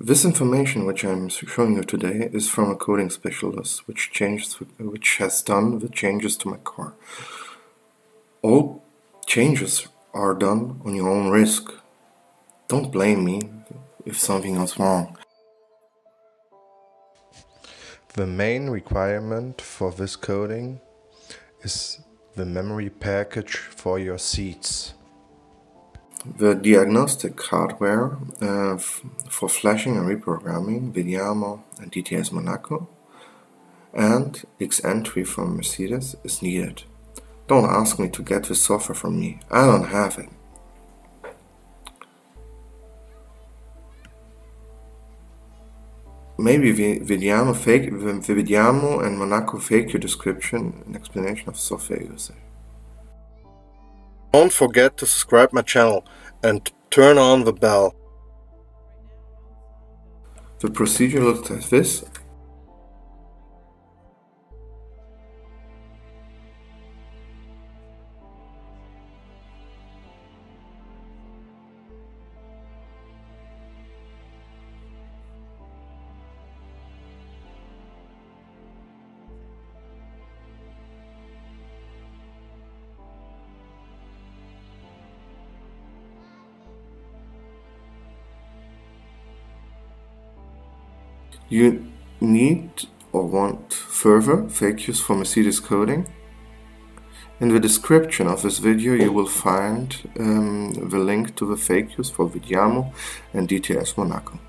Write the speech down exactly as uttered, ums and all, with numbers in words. This information which I'm showing you today is from a coding specialist which changes, which has done the changes to my car. All changes are done on your own risk. Don't blame me if something goes wrong. The main requirement for this coding is the memory package for your seats. The diagnostic hardware uh, for flashing and reprogramming, Vediamo and D T S Monaco, and Xentry from Mercedes is needed. Don't ask me to get this software from me, I don't have it. Maybe Vediamo, fake, Vediamo and Monaco fake your description and explanation of software usage. Don't forget to subscribe to my channel and turn on the bell. The procedure looks like this. You need or want further F A Qs for Mercedes coding. In the description of this video you will find um, the link to the F A Qs for Vediamo and D T S Monaco.